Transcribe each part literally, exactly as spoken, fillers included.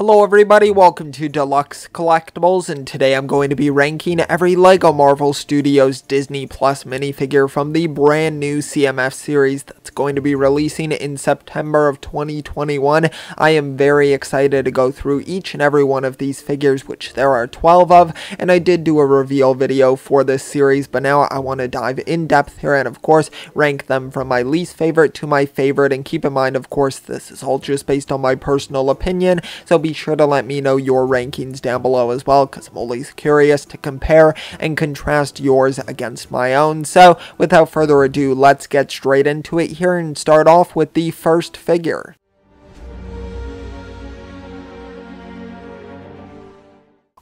Hello everybody, welcome to Deluxe Collectibles, and today I'm going to be ranking every LEGO Marvel Studios Disney Plus minifigure from the brand new C M F series that's going to be releasing in September of twenty twenty-one. I am very excited to go through each and every one of these figures, which there are twelve of, and I did do a reveal video for this series, but now I want to dive in depth here and of course rank them from my least favorite to my favorite. And keep in mind, of course, this is all just based on my personal opinion, so be Be sure to let me know your rankings down below as well, because I'm always curious to compare and contrast yours against my own. So without further ado, let's get straight into it here and start off with the first figure.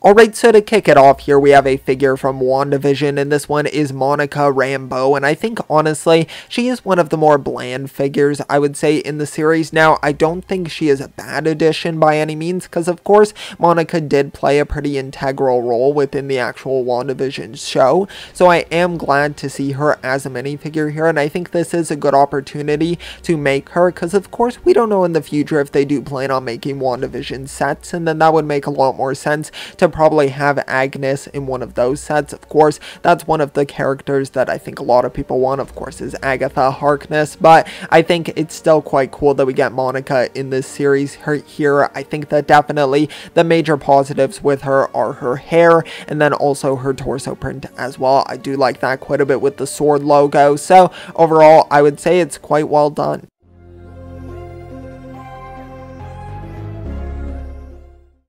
Alright, so to kick it off here, we have a figure from WandaVision, and this one is Monica Rambeau, and I think, honestly, she is one of the more bland figures, I would say, in the series. Now, I don't think she is a bad addition by any means, because, of course, Monica did play a pretty integral role within the actual WandaVision show, so I am glad to see her as a minifigure here, and I think this is a good opportunity to make her, because, of course, we don't know in the future if they do plan on making WandaVision sets, and then that would make a lot more sense to probably have Agnes in one of those sets. Of course, that's one of the characters that I think a lot of people want, of course, is Agatha Harkness, but I think it's still quite cool that we get Monica in this series here. I think that definitely the major positives with her are her hair and then also her torso print as well. I do like that quite a bit with the sword logo, so overall I would say it's quite well done.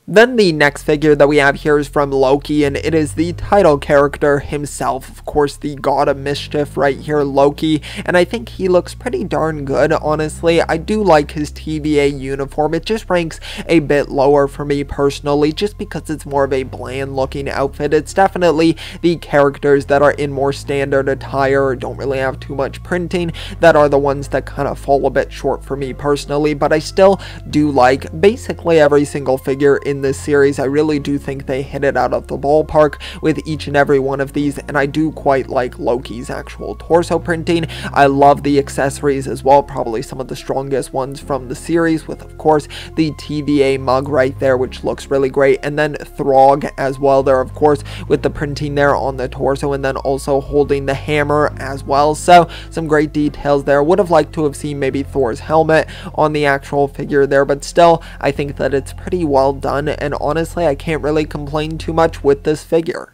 Then the next figure that we have here is from Loki, and it is the title character himself, of course, the god of mischief right here, Loki, and I think he looks pretty darn good, honestly. I do like his T V A uniform. It just ranks a bit lower for me personally, just because it's more of a bland looking outfit. It's definitely the characters that are in more standard attire or don't really have too much printing that are the ones that kind of fall a bit short for me personally, but I still do like basically every single figure in In this series. I really do think they hit it out of the ballpark with each and every one of these, and I do quite like Loki's actual torso printing. I love the accessories as well, probably some of the strongest ones from the series, with of course the T V A mug right there, which looks really great, and then Throg as well there, of course, with the printing there on the torso, and then also holding the hammer as well. So some great details there. Would have liked to have seen maybe Thor's helmet on the actual figure there, but still I think that it's pretty well done, and honestly, I can't really complain too much with this figure.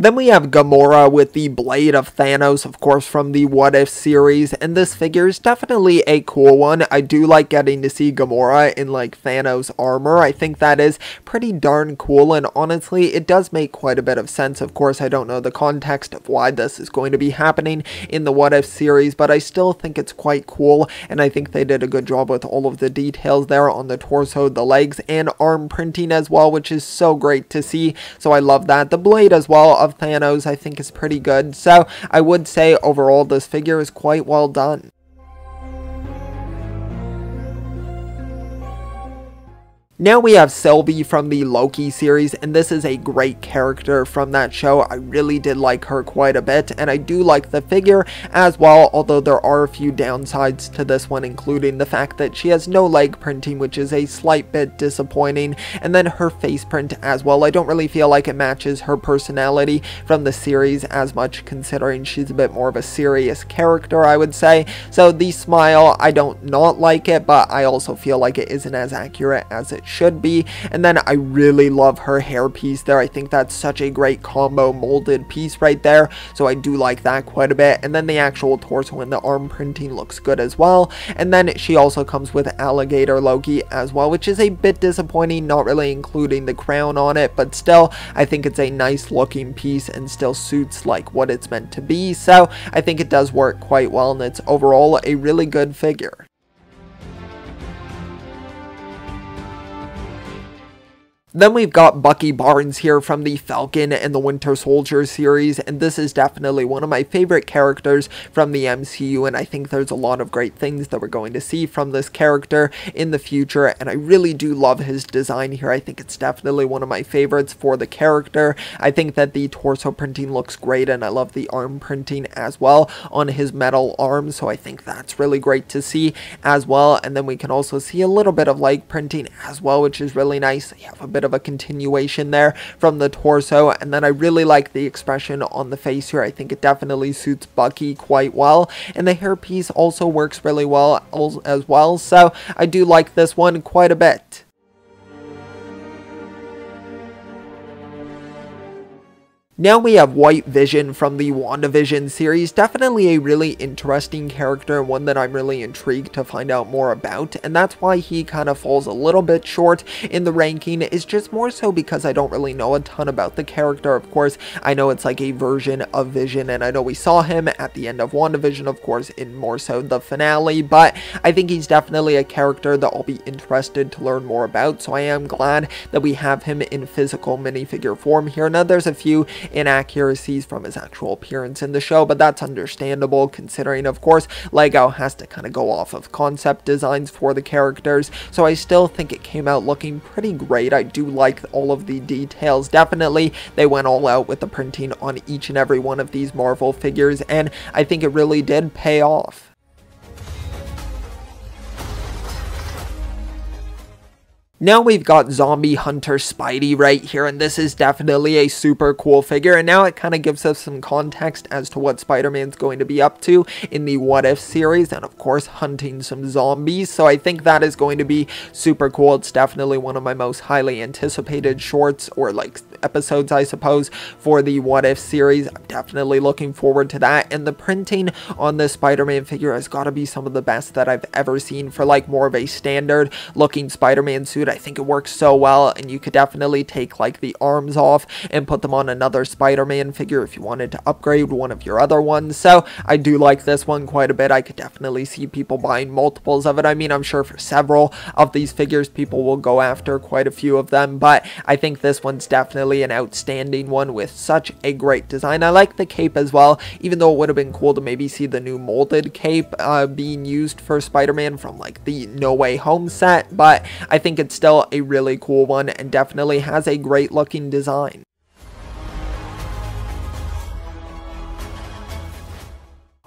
Then we have Gamora with the Blade of Thanos, of course, from the What If series, and this figure is definitely a cool one. I do like getting to see Gamora in, like, Thanos armor. I think that is pretty darn cool, and honestly, it does make quite a bit of sense. Of course, I don't know the context of why this is going to be happening in the What If series, but I still think it's quite cool, and I think they did a good job with all of the details there on the torso, the legs, and arm printing as well, which is so great to see, so I love that. The blade as well of Thanos, I think, is pretty good, so I would say overall this figure is quite well done. Now we have Sylvie from the Loki series, and this is a great character from that show. I really did like her quite a bit, and I do like the figure as well, although there are a few downsides to this one, including the fact that she has no leg printing, which is a slight bit disappointing, and then her face print as well. I don't really feel like it matches her personality from the series as much, considering she's a bit more of a serious character, I would say. So the smile, I don't not like it, but I also feel like it isn't as accurate as it should be. And then I really love her hair piece there. I think that's such a great combo molded piece right there, so I do like that quite a bit. And then the actual torso and the arm printing looks good as well. And then she also comes with alligator Loki as well, which is a bit disappointing, not really including the crown on it, but still I think it's a nice looking piece and still suits like what it's meant to be, so I think it does work quite well, and it's overall a really good figure. Then we've got Bucky Barnes here from the Falcon and the Winter Soldier series, and this is definitely one of my favorite characters from the M C U, and I think there's a lot of great things that we're going to see from this character in the future, and I really do love his design here. I think it's definitely one of my favorites for the character. I think that the torso printing looks great, and I love the arm printing as well on his metal arm, so I think that's really great to see as well. And then we can also see a little bit of leg printing as well, which is really nice. You have a bit of a continuation there from the torso, and then I really like the expression on the face here. I think it definitely suits Bucky quite well, and the hairpiece also works really well as well, so I do like this one quite a bit. Now we have White Vision from the WandaVision series, definitely a really interesting character, one that I'm really intrigued to find out more about, and that's why he kind of falls a little bit short in the ranking, is just more so because I don't really know a ton about the character. Of course, I know it's like a version of Vision, and I know we saw him at the end of WandaVision, of course, in more so the finale, but I think he's definitely a character that I'll be interested to learn more about, so I am glad that we have him in physical minifigure form here. Now, there's a few inaccuracies from his actual appearance in the show, but that's understandable considering, of course, LEGO has to kind of go off of concept designs for the characters, so I still think it came out looking pretty great. I do like all of the details. Definitely, they went all out with the printing on each and every one of these Marvel figures, and I think it really did pay off. Now we've got Zombie Hunter Spidey right here, and this is definitely a super cool figure, and now it kind of gives us some context as to what Spider-Man's going to be up to in the What If series, and of course hunting some zombies, so I think that is going to be super cool. It's definitely one of my most highly anticipated shorts, or like episodes I suppose, for the What If series. I'm definitely looking forward to that, and the printing on this Spider-Man figure has got to be some of the best that I've ever seen for like more of a standard looking Spider-Man suit. I think it works so well, and you could definitely take like the arms off and put them on another Spider-Man figure if you wanted to upgrade one of your other ones, so I do like this one quite a bit. I could definitely see people buying multiples of it. I mean, I'm sure for several of these figures people will go after quite a few of them, but I think this one's definitely an outstanding one with such a great design. I like the cape as well, even though it would have been cool to maybe see the new molded cape uh, being used for Spider-Man from like the No Way Home set, but I think it's still a really cool one and definitely has a great looking design.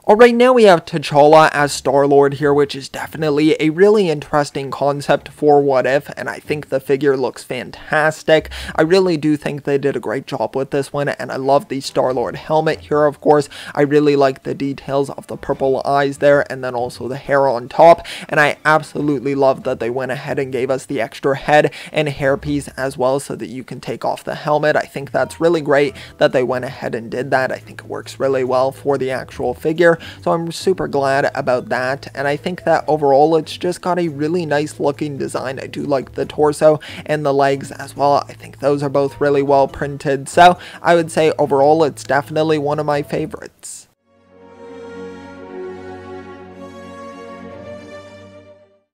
Alright, now we have T'Challa as Star-Lord here, which is definitely a really interesting concept for What If, and I think the figure looks fantastic. I really do think they did a great job with this one, and I love the Star-Lord helmet here, of course. I really like the details of the purple eyes there, and then also the hair on top, and I absolutely love that they went ahead and gave us the extra head and hairpiece as well, so that you can take off the helmet. I think that's really great that they went ahead and did that. I think it works really well for the actual figure. So I'm super glad about that, and I think that overall it's just got a really nice looking design. I do like the torso and the legs as well. I think those are both really well printed, so I would say overall it's definitely one of my favorites.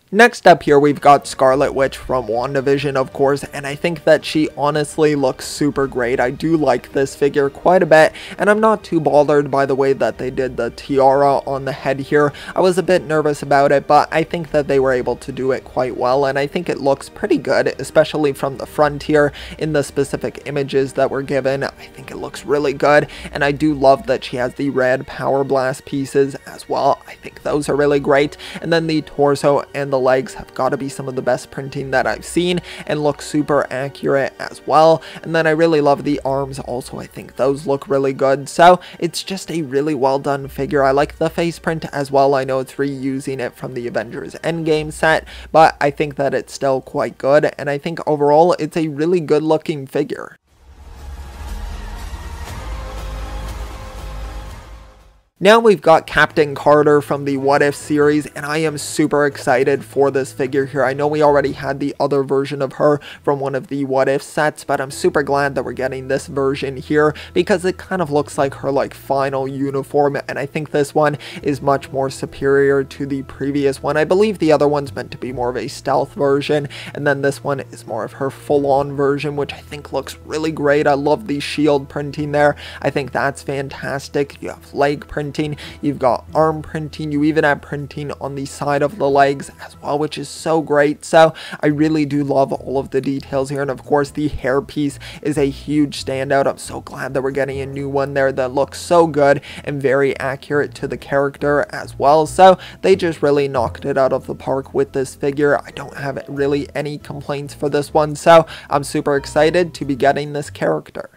Next up here, we've got Scarlet Witch from WandaVision, of course, and I think that she honestly looks super great. I do like this figure quite a bit, and I'm not too bothered by the way that they did the tiara on the head here. I was a bit nervous about it, but I think that they were able to do it quite well, and I think it looks pretty good, especially from the front here in the specific images that were given. I think it looks really good, and I do love that she has the red power blast pieces as well. I think those are really great, and then the torso and the legs have got to be some of the best printing that I've seen and look super accurate as well. And then I really love the arms also. I think those look really good, so it's just a really well done figure. I like the face print as well. I know it's reusing it from the Avengers Endgame set, but I think that it's still quite good, and I think overall it's a really good looking figure. Now we've got Captain Carter from the What If series, and I am super excited for this figure here. I know we already had the other version of her from one of the What If sets, but I'm super glad that we're getting this version here because it kind of looks like her like final uniform, and I think this one is much more superior to the previous one. I believe the other one's meant to be more of a stealth version, and then this one is more of her full-on version, which I think looks really great. I love the shield printing there. I think that's fantastic. You have leg printing. You've got arm printing, you even have printing on the side of the legs as well, which is so great. So I really do love all of the details here, and of course the hair piece is a huge standout. I'm so glad that we're getting a new one there that looks so good and very accurate to the character as well. So they just really knocked it out of the park with this figure. I don't have really any complaints for this one, so I'm super excited to be getting this character.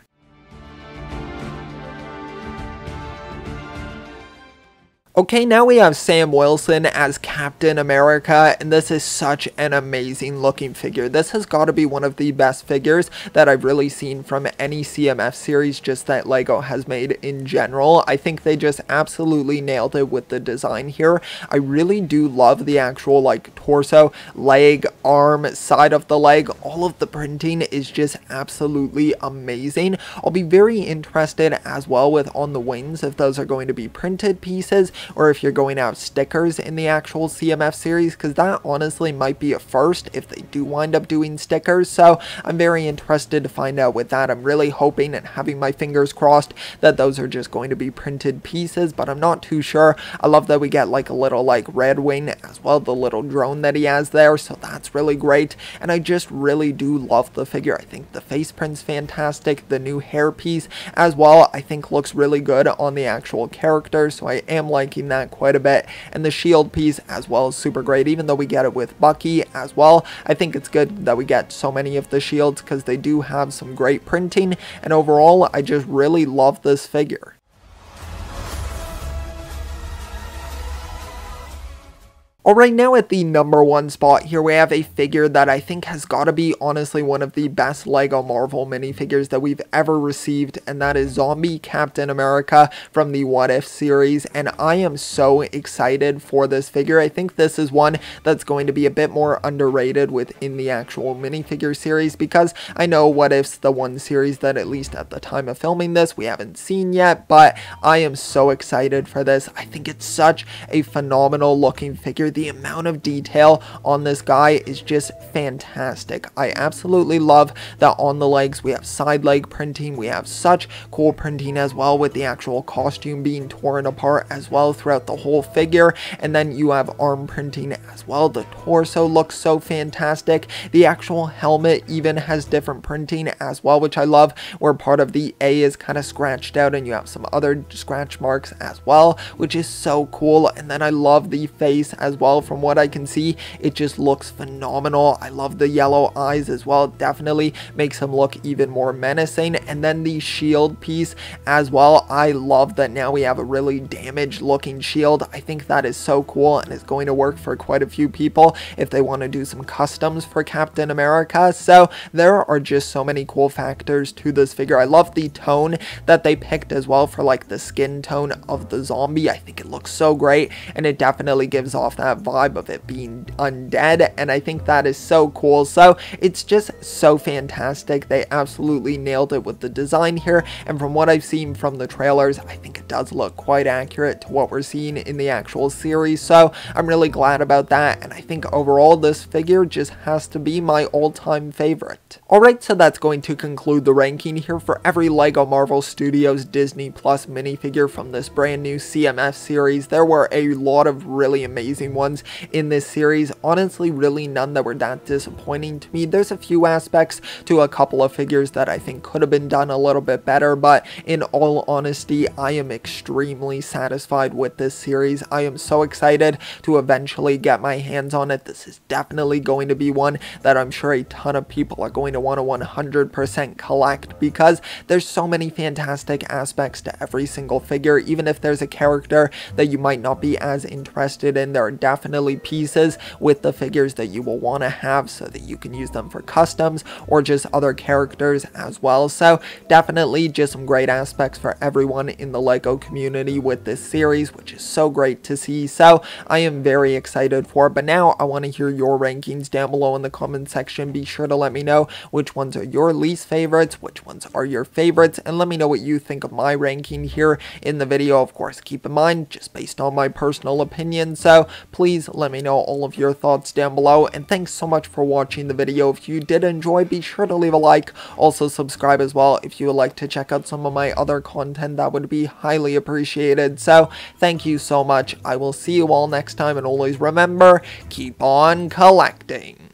Okay, now we have Sam Wilson as Captain America, and this is such an amazing looking figure. This has got to be one of the best figures that I've really seen from any C M F series just that LEGO has made in general. I think they just absolutely nailed it with the design here. I really do love the actual like torso, leg, arm, side of the leg. All of the printing is just absolutely amazing. I'll be very interested as well with on the wings if those are going to be printed pieces, or if you're going out stickers in the actual C M F series, because that honestly might be a first if they do wind up doing stickers. So I'm very interested to find out with that. I'm really hoping and having my fingers crossed that those are just going to be printed pieces, but I'm not too sure. I love that we get like a little like Redwing as well, the little drone that he has there, so that's really great. And I just really do love the figure. I think the face print's fantastic, the new hair piece as well I think looks really good on the actual character, so I am like liking that quite a bit. And the shield piece as well is super great, even though we get it with Bucky as well. I think it's good that we get so many of the shields because they do have some great printing, and overall I just really love this figure. Alright, now at the number one spot here, we have a figure that I think has got to be honestly one of the best LEGO Marvel minifigures that we've ever received, and that is Zombie Captain America from the What If series, and I am so excited for this figure. I think this is one that's going to be a bit more underrated within the actual minifigure series, because I know What If's the one series that at least at the time of filming this we haven't seen yet, but I am so excited for this. I think it's such a phenomenal looking figure. The amount of detail on this guy is just fantastic. I absolutely love that on the legs we have side leg printing. We have such cool printing as well with the actual costume being torn apart as well throughout the whole figure. And then you have arm printing as well. The torso looks so fantastic. The actual helmet even has different printing as well, which I love, where part of the A is kind of scratched out and you have some other scratch marks as well, which is so cool. And then I love the face as well. Well, from what I can see, it just looks phenomenal. I love the yellow eyes as well. It definitely makes him look even more menacing. And then the shield piece as well. I love that now we have a really damaged looking shield. I think that is so cool, and it's going to work for quite a few people if they want to do some customs for Captain America. So there are just so many cool factors to this figure. I love the tone that they picked as well for like the skin tone of the zombie. I think it looks so great, and it definitely gives off that vibe of it being undead, and I think that is so cool. So it's just so fantastic. They absolutely nailed it with the design here, and from what I've seen from the trailers, I think it does look quite accurate to what we're seeing in the actual series, so I'm really glad about that. And I think overall this figure just has to be my all-time favorite. Alright, so that's going to conclude the ranking here for every LEGO Marvel Studios Disney Plus minifigure from this brand new C M F series. There were a lot of really amazing ones ones in this series, honestly really none that were that disappointing to me. There's a few aspects to a couple of figures that I think could have been done a little bit better, but in all honesty, I am extremely satisfied with this series. I am so excited to eventually get my hands on it. This is definitely going to be one that I'm sure a ton of people are going to want to one hundred percent collect, because there's so many fantastic aspects to every single figure. Even if there's a character that you might not be as interested in, there are definitely definitely pieces with the figures that you will want to have so that you can use them for customs or just other characters as well. So definitely just some great aspects for everyone in the LEGO community with this series, which is so great to see. So I am very excited for it. But now I want to hear your rankings down below in the comment section. Be sure to let me know which ones are your least favorites, which ones are your favorites, and let me know what you think of my ranking here in the video. Of course, keep in mind, just based on my personal opinion. So please let me know all of your thoughts down below. And thanks so much for watching the video. If you did enjoy, be sure to leave a like. Also subscribe as well if you would like to check out some of my other content. That would be highly appreciated. So thank you so much. I will see you all next time, and always remember, keep on collecting.